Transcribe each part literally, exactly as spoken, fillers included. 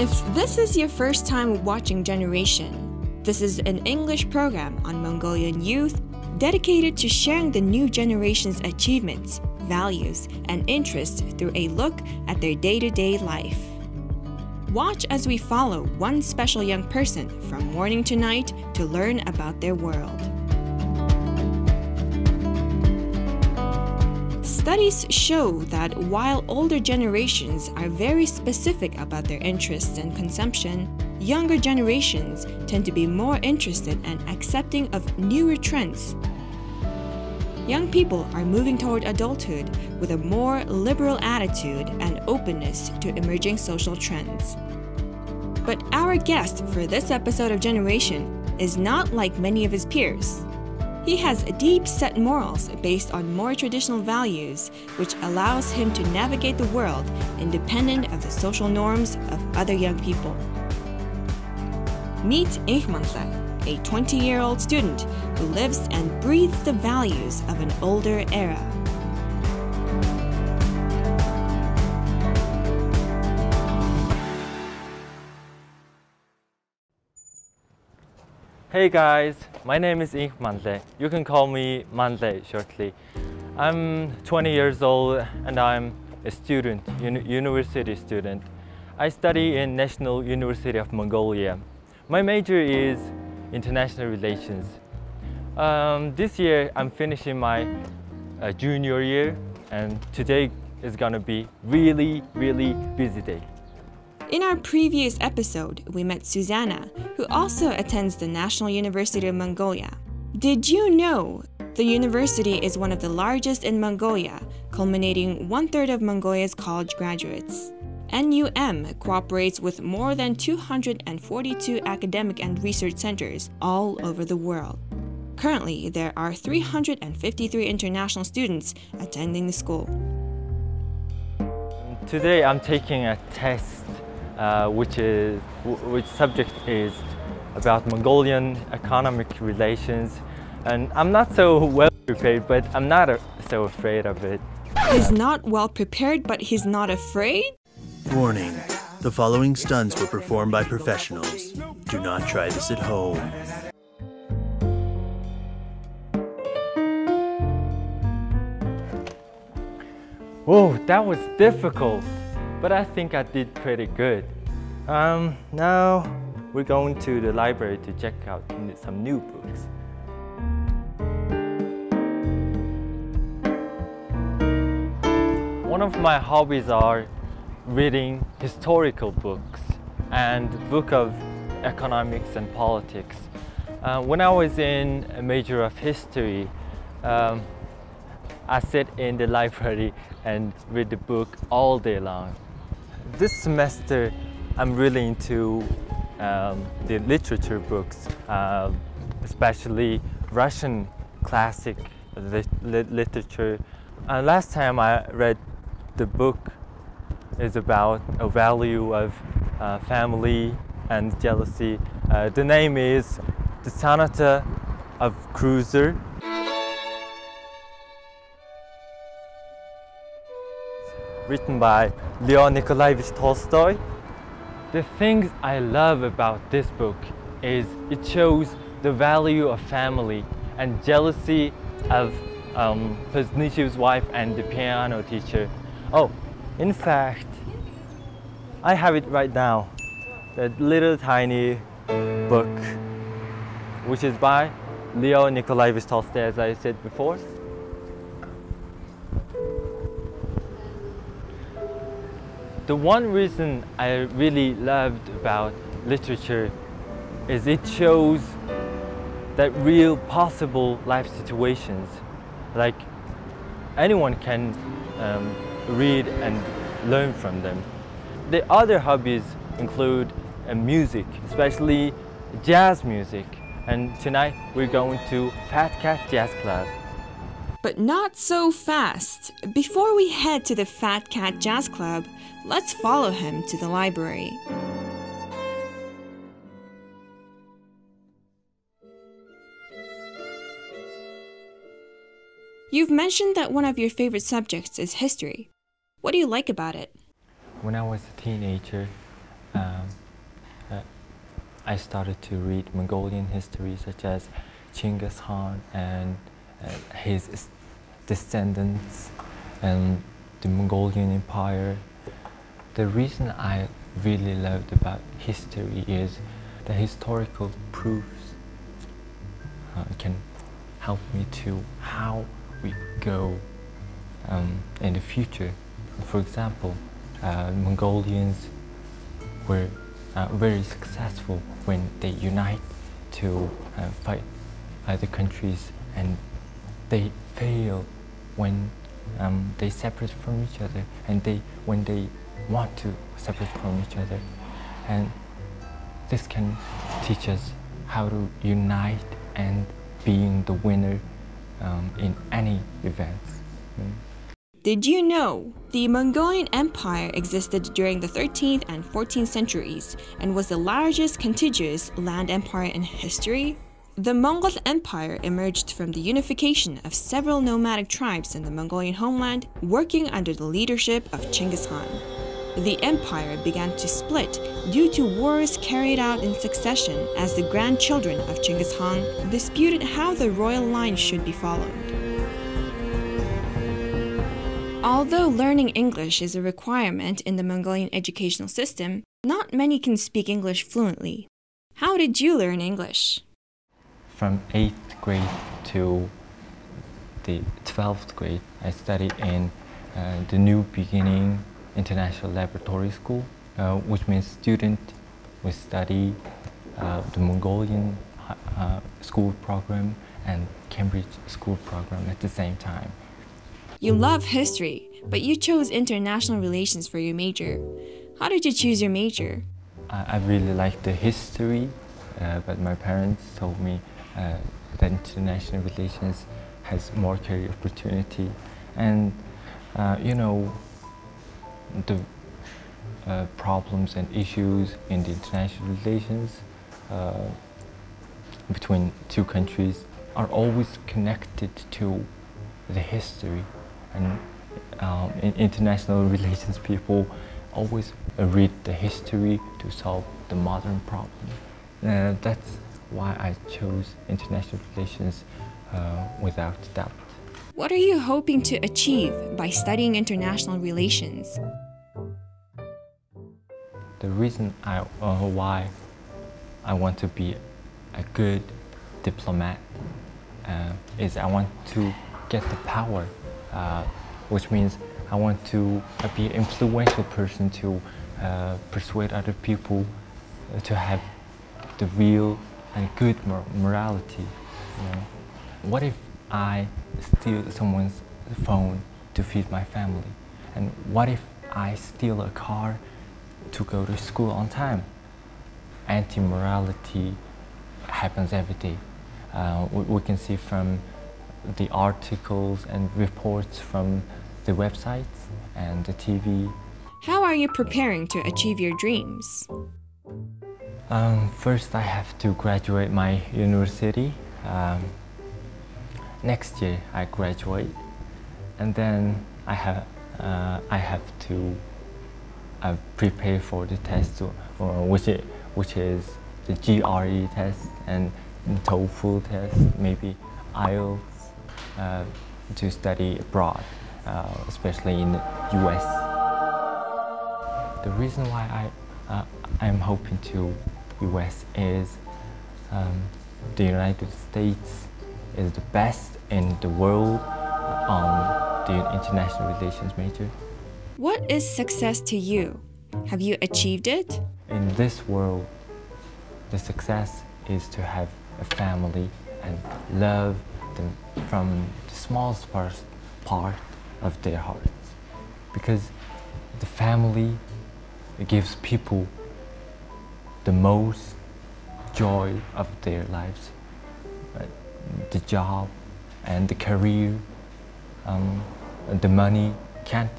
If this is your first time watching Generation, this is an English program on Mongolian youth dedicated to sharing the new generation's achievements, values, and interests through a look at their day-to-day life. Watch as we follow one special young person from morning to night to learn about their world. Studies show that while older generations are very specific about their interests and consumption, younger generations tend to be more interested and accepting of newer trends. Young people are moving toward adulthood with a more liberal attitude and openness to emerging social trends. But our guest for this episode of Generation is not like many of his peers. He has deep-set morals based on more traditional values, which allows him to navigate the world independent of the social norms of other young people. Meet Enkhmanlai, a twenty-year-old student who lives and breathes the values of an older era. Hey guys, my name is Enkhmanlai. You can call me Manlai shortly. I'm twenty years old and I'm a student, uni university student. I study in National University of Mongolia. My major is international relations. Um, this year I'm finishing my uh, junior year, and today is gonna be really, really busy day. In our previous episode, we met Susanna, who also attends the National University of Mongolia. Did you know the university is one of the largest in Mongolia, culminating one-third of Mongolia's college graduates? N U M cooperates with more than two hundred forty-two academic and research centers all over the world. Currently, there are three hundred fifty-three international students attending the school. Today, I'm taking a test. Uh, which is which subject is about Mongolian economic relations, and I'm not so well prepared, but I'm not a, so afraid of it. He's not well prepared, but he's not afraid? Warning, the following stunts were performed by professionals. Do not try this at home. Whoa, that was difficult. But I think I did pretty good. Um, now we're going to the library to check out some new books. One of my hobbies are reading historical books and book of economics and politics. Uh, when I was in a major of history, um, I sit in the library and read the book all day long. This semester, I'm really into um, the literature books, uh, especially Russian classic lit lit literature. Uh, last time I read the book is about a value of uh, family and jealousy. Uh, the name is The Sonata of Kreutzer. Written by Leo Nikolaevich Tolstoy. The things I love about this book is it shows the value of family and jealousy of um, Poznichev's wife and the piano teacher. Oh, in fact, I have it right now. That little tiny book, which is by Leo Nikolaevich Tolstoy, as I said before. The one reason I really loved about literature is it shows that real possible life situations, like anyone can um, read and learn from them. The other hobbies include uh, music, especially jazz music. And tonight we're going to Fat Cat Jazz Club. But not so fast. Before we head to the Fat Cat Jazz Club, let's follow him to the library. You've mentioned that one of your favorite subjects is history. What do you like about it? When I was a teenager, um, uh, I started to read Mongolian history, such as Genghis Khan and uh, his descendants and the Mongolian Empire. The reason I really loved about history is the historical proofs uh, can help me to how we go um, in the future. For example, uh, Mongolians were uh, very successful when they unite to uh, fight other countries, and they fail when um, they separate from each other, and they when they want to separate from each other. And this can teach us how to unite and being the winner um, in any events. Mm. Did you know the Mongolian Empire existed during the thirteenth and fourteenth centuries and was the largest contiguous land empire in history? The Mongol Empire emerged from the unification of several nomadic tribes in the Mongolian homeland working under the leadership of Genghis Khan. The empire began to split due to wars carried out in succession as the grandchildren of Genghis Khan disputed how the royal line should be followed. Although learning English is a requirement in the Mongolian educational system, not many can speak English fluently. How did you learn English? From eighth grade to the twelfth grade, I studied in uh, the New Beginning International Laboratory School, uh, which means students will study uh, the Mongolian uh, school program and Cambridge school program at the same time. You love history, but you chose international relations for your major. How did you choose your major? I, I really liked the history, uh, but my parents told me uh, that international relations has more career opportunity. And, uh, you know, the uh, problems and issues in the international relations uh, between two countries are always connected to the history. And um, in international relations, people always read the history to solve the modern problem. Uh, that's why I chose international relations uh, without doubt. What are you hoping to achieve by studying international relations? The reason I, uh, why I want to be a good diplomat uh, is I want to get the power. Uh, which means I want to uh, be an influential person to uh, persuade other people to have the real and good mor morality. You know? What if I steal someone's phone to feed my family? And what if I steal a car to go to school on time? Anti-morality happens every day. Uh, we, we can see from the articles and reports from the websites and the T V. How are you preparing to achieve your dreams? Um, first, I have to graduate my university. Um, next year, I graduate, and then I have uh, I have to uh, prepare for the test, or which it, which is the G R E test and TOEFL test, maybe I E L T S. Uh, to study abroad, uh, especially in the U S. The reason why I uh, I'm hoping to U S is um, the United States is the best in the world on the international relations major. What is success to you? Have you achieved it? In this world, the success is to have a family and love them from the smallest part, part of their hearts, because the family gives people the most joy of their lives. The job and the career, um, and the money can't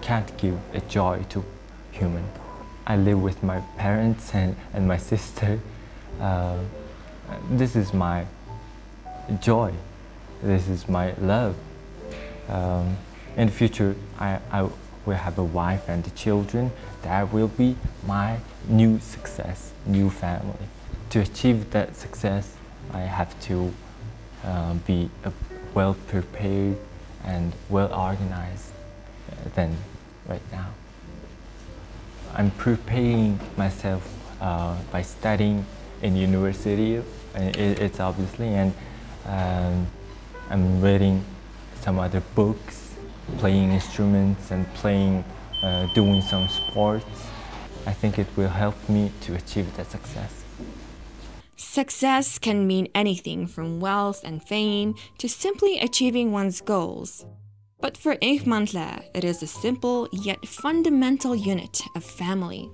can't give a joy to human. I live with my parents and, and my sister. Uh, this is my joy. This is my love. Um, in the future, I, I, will have a wife and children. That will be my new success, new family. To achieve that success, I have to uh, be uh, well prepared and well organized than right now. I'm preparing myself uh, by studying in university. It's obviously, and um, I'm reading some other books, playing instruments, and playing, uh, doing some sports. I think it will help me to achieve that success. Success can mean anything from wealth and fame to simply achieving one's goals. But for Enkhmanlai, it is a simple yet fundamental unit of family.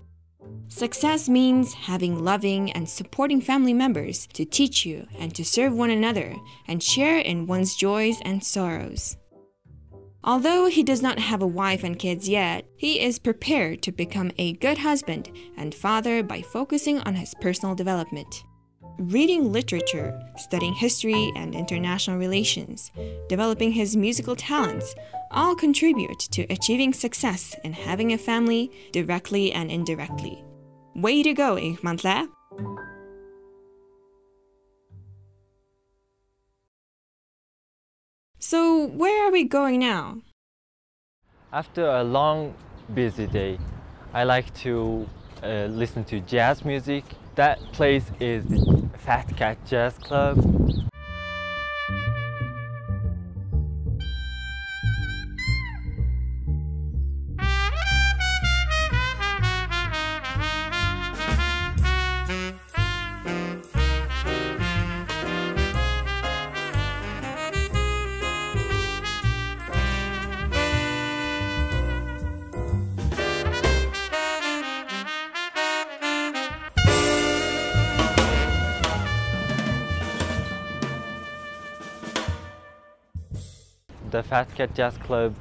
Success means having loving and supporting family members to teach you and to serve one another and share in one's joys and sorrows. Although he does not have a wife and kids yet, he is prepared to become a good husband and father by focusing on his personal development. Reading literature, studying history and international relations, developing his musical talents, all contribute to achieving success in having a family, directly and indirectly. Way to go, Enkhmanlai! So, where are we going now? After a long, busy day, I like to uh, listen to jazz music. That place is the Fat Cat Jazz Club. The Fat Cat Jazz Club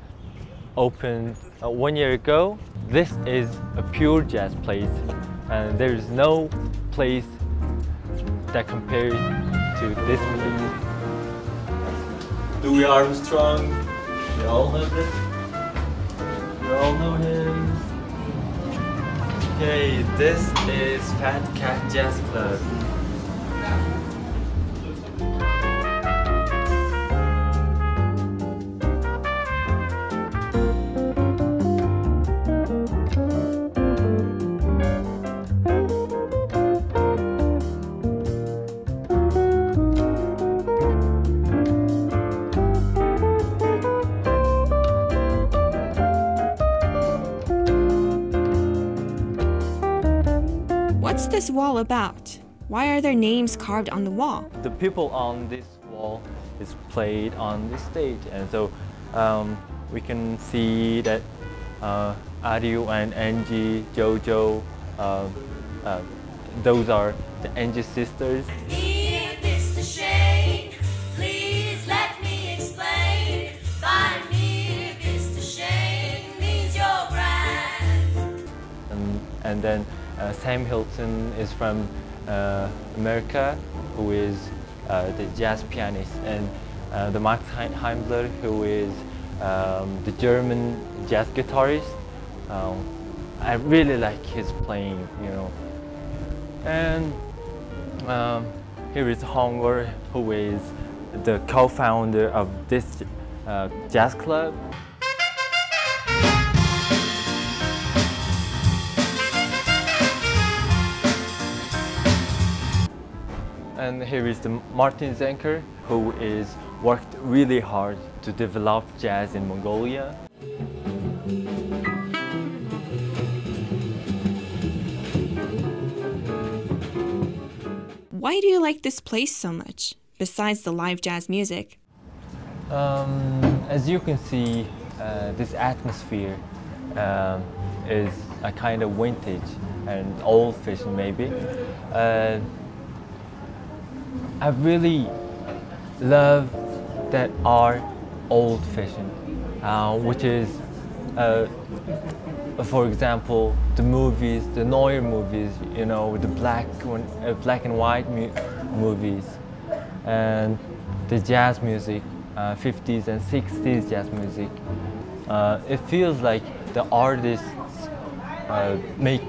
opened uh, one year ago. This is a pure jazz place, and there is no place that compares to this place. Louis Armstrong, we all know him. We all know him. Okay, this is Fat Cat Jazz Club. What's this wall about? Why are there names carved on the wall? The people on this wall is played on this stage, and so um, we can see that uh, Ario and Angie, Jojo, uh, uh, those are the Angie sisters. And, and then Uh, Sam Hilton is from uh, America, who is uh, the jazz pianist, and uh, the Max Heimler, who is um, the German jazz guitarist. Um, I really like his playing, you know. And um, here is Hongor, who is the co-founder of this uh, jazz club. And here is the Martin Zenker, who is worked really hard to develop jazz in Mongolia. Why do you like this place so much, besides the live jazz music? Um, as you can see, uh, this atmosphere uh, is a kind of vintage and old-fashioned maybe. Uh, I really love that are old-fashioned, uh, which is, uh, for example, the movies, the Noir movies, you know, the black, uh, black and white mu movies, and the jazz music, uh, fifties and sixties jazz music. uh, it feels like the artists uh, make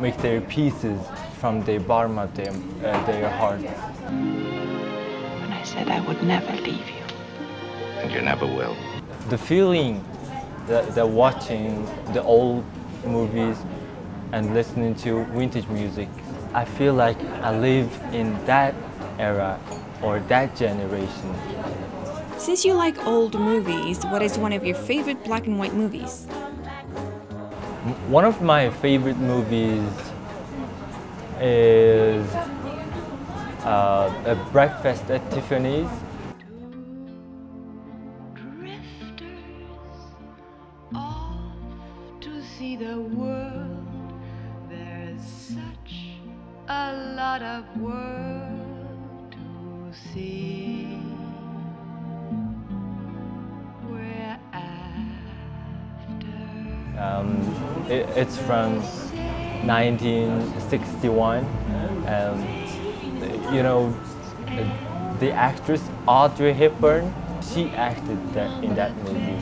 make their pieces from the bottom of their, uh, their heart. When I said I would never leave you. And you never will. The feeling, the, the watching the old movies and listening to vintage music, I feel like I live in that era or that generation. Since you like old movies, what is one of your favorite black and white movies? One of my favorite movies is uh, Breakfast at Tiffany's. Um, it, it's from nineteen sixty-one, and you know, the actress Audrey Hepburn, she acted that in that movie.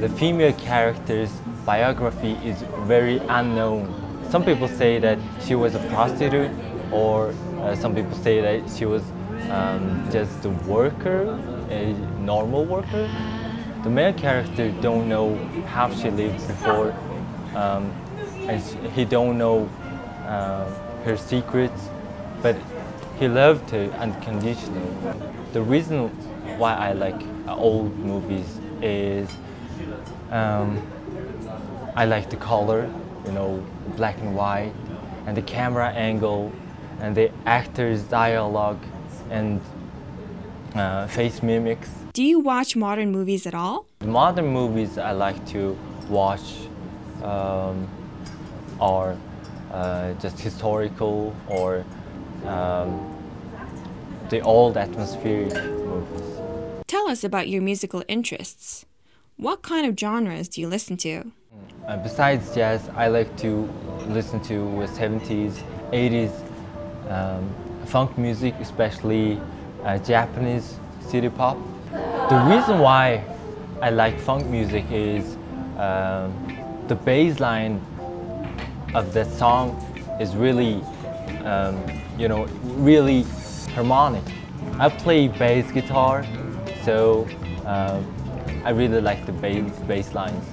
The female character's biography is very unknown. Some people say that she was a prostitute, or uh, some people say that she was um, just a worker, a normal worker. The male character don't know how she lived before, um, and he don't know uh, her secrets, but he loved her unconditionally. The reason why I like old movies is um, I like the color, you know, black and white, and the camera angle, and the actors' dialogue, and uh, face mimics. Do you watch modern movies at all? Modern movies I like to watch um, are uh, just historical or um, the old atmospheric movies. Tell us about your musical interests. What kind of genres do you listen to? Uh, besides jazz, I like to listen to seventies, eighties um, funk music, especially uh, Japanese city pop. The reason why I like funk music is um, the bass line of that song is really, um, you know, really harmonic. I play bass guitar, so um, I really like the bass, bass lines.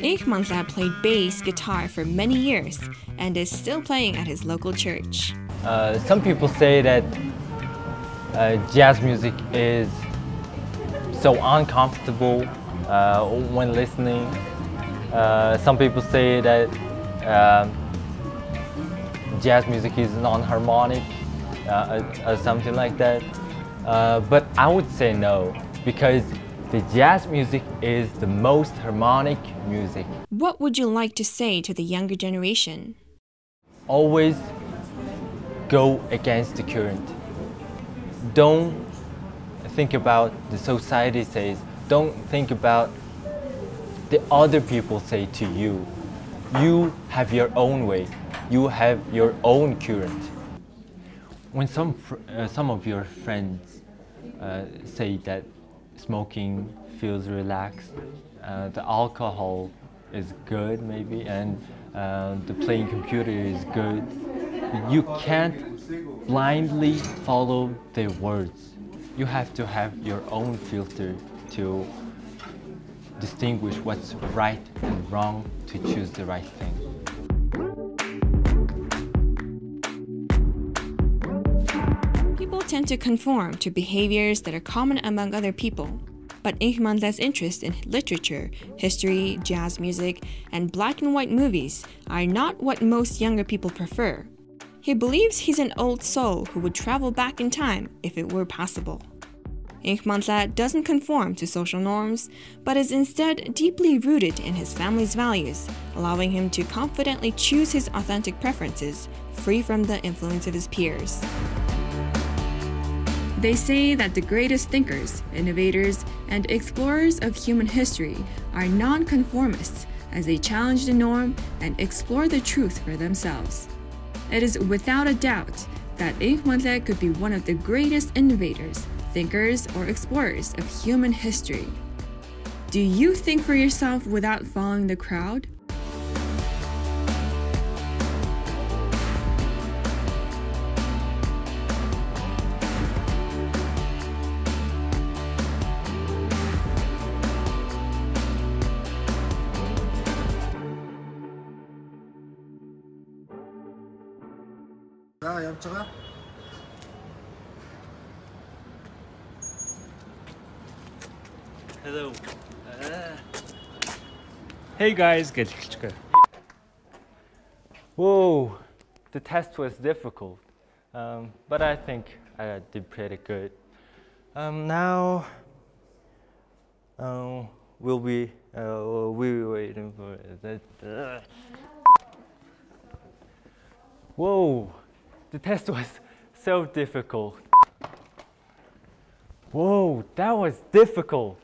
Enkhmanlai played bass guitar for many years and is still playing at his local church. Uh, some people say that uh, jazz music is so uncomfortable uh, when listening. Uh, some people say that uh, jazz music is non-harmonic uh, or, or something like that. Uh, but I would say no, because the jazz music is the most harmonic music. What would you like to say to the younger generation? Always go against the current. Don't think about the society says, don't think about the other people say to you. You have your own way, you have your own current. When some, uh, some of your friends uh, say that smoking feels relaxed, uh, the alcohol is good maybe, and uh, the playing computer is good, you can't blindly follow their words. You have to have your own filter to distinguish what's right and wrong to choose the right thing. People tend to conform to behaviors that are common among other people, but Enkhmanlai's interest in literature, history, jazz music, and black and white movies are not what most younger people prefer. He believes he's an old soul who would travel back in time if it were possible. Enkhmanlai doesn't conform to social norms, but is instead deeply rooted in his family's values, allowing him to confidently choose his authentic preferences, free from the influence of his peers. They say that the greatest thinkers, innovators, and explorers of human history are nonconformists as they challenge the norm and explore the truth for themselves. It is without a doubt that Enkhmanlai could be one of the greatest innovators, thinkers, or explorers of human history. Do you think for yourself without following the crowd? Hello. Uh. Hey guys. Whoa, the test was difficult, um, but I think I did pretty good. Um, now um, we'll be uh, we'll be waiting for that. Uh. Whoa. The test was so difficult. Whoa, that was difficult.